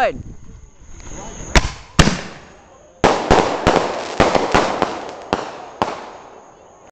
Good.